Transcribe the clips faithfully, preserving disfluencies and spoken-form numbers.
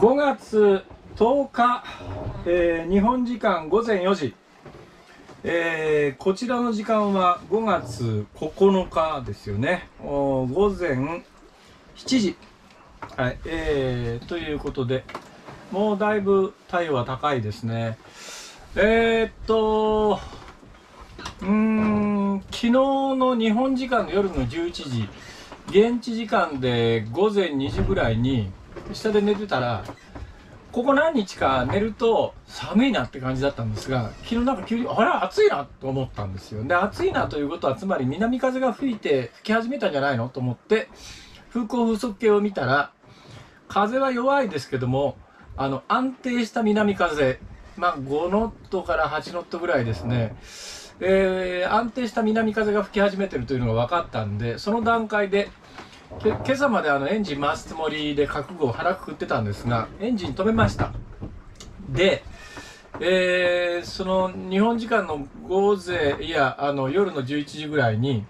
ごがつとおか、えー、日本時間ごぜんよじ、えー、こちらの時間はごがつここのかですよね。おごぜんしちじ、はい、えー、ということで、もうだいぶ太陽は高いですね。えー、っとうーん昨日の日本時間の夜のじゅういちじ、現地時間でごぜんにじぐらいに下で寝てたら、ここ何日か寝ると寒いなって感じだったんですが、昨日なんか急にあれ暑いなと思ったんですよ。で、暑いなということはつまり南風が吹いて吹き始めたんじゃないのと思って風向風速計を見たら、風は弱いですけども、あの安定した南風、まあごノットからはちノットぐらいですね、えー、安定した南風が吹き始めてるというのが分かったんで、その段階でけ今朝まであのエンジン回すつもりで覚悟を腹くくってたんですが、エンジン止めました。で、えー、その日本時間の午前いやあの夜のじゅういちじぐらいに、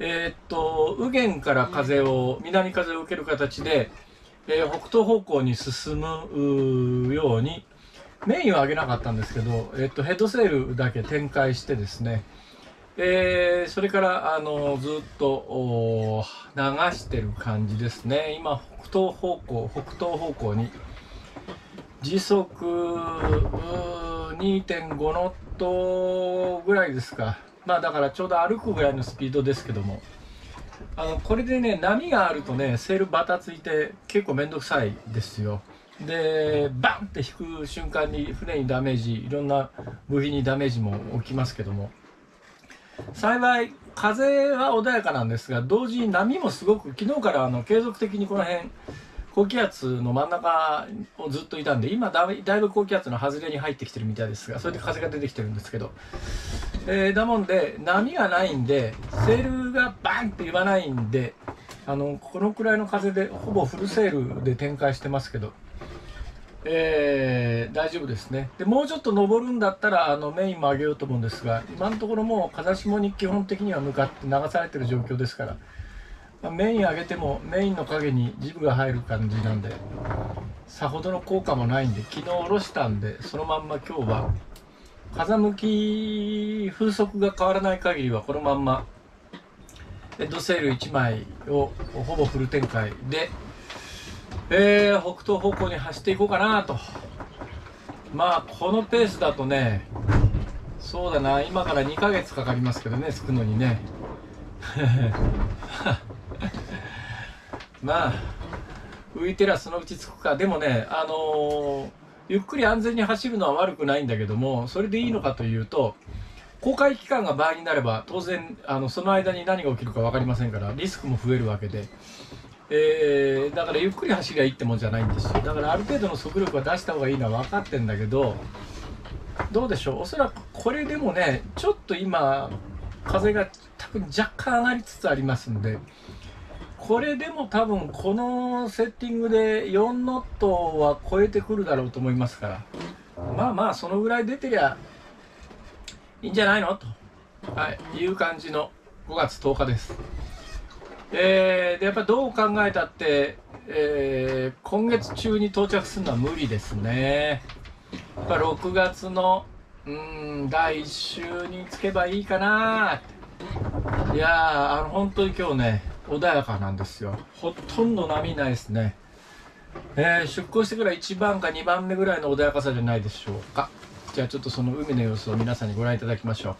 えー、っと右舷から風を南風を受ける形で、えー、北東方向に進むように、メインは上げなかったんですけど、えー、っとヘッドセールだけ展開してですね、えー、それからあのずっと流してる感じですね。今北東方向北東方向に時速 にてんごノットぐらいですか。まあだからちょうど歩くぐらいのスピードですけども、あのこれでね、波があるとね、セールバタついて結構めんどくさいですよ。でバンって引く瞬間に船にダメージ、いろんな部品にダメージも起きますけども、幸い風は穏やかなんですが、同時に波もすごく、昨日からあの継続的にこの辺高気圧の真ん中をずっといたんで、今だいぶ高気圧の外れに入ってきてるみたいですが、それで風が出てきてるんですけど、えー、だもんで波がないんで、セールがバンって言わないんで、あのこのくらいの風でほぼフルセールで展開してますけど、えー、大丈夫ですね。でもうちょっと上るんだったらあのメインも上げようと思うんですが、今のところもう風下に基本的には向かって流されてる状況ですから、まあ、メイン上げてもメインの影にジブが入る感じなんでさほどの効果もないんで、昨日下ろしたんでそのまんま今日は風向き風速が変わらない限りはこのまんまヘッドセールいちまいをほぼフル展開で、えー、北東方向に走っていこうかなと。まあこのペースだとね、そうだな、今からにかげつかかりますけどね、着くのにねまあ浮いてりゃそのうち着くか。でもね、あのー、ゆっくり安全に走るのは悪くないんだけども、それでいいのかというと、航海期間が倍になれば当然あのその間に何が起きるか分かりませんからリスクも増えるわけで。えー、だからゆっくり走りゃいいってもんじゃないんですよ。だからある程度の速力は出した方がいいのは分かってんだけど、どうでしょう、おそらくこれでもね、ちょっと今風が多分若干上がりつつありますんで、これでも多分このセッティングでよんノットは超えてくるだろうと思いますから、まあまあそのぐらい出てりゃいいんじゃないのと、はい、いう感じのごがつとおかです。えー、でやっぱどう考えたって、えー、今月中に到着するのは無理ですね。やっぱろくがつのうーんだいいっしゅうに着けばいいかな。いやー、あの本当に今日ね穏やかなんですよ。ほとんど波ないですね、えー、出航してからいちばんかにばんめぐらいの穏やかさじゃないでしょうか。じゃあちょっとその海の様子を皆さんにご覧いただきましょう。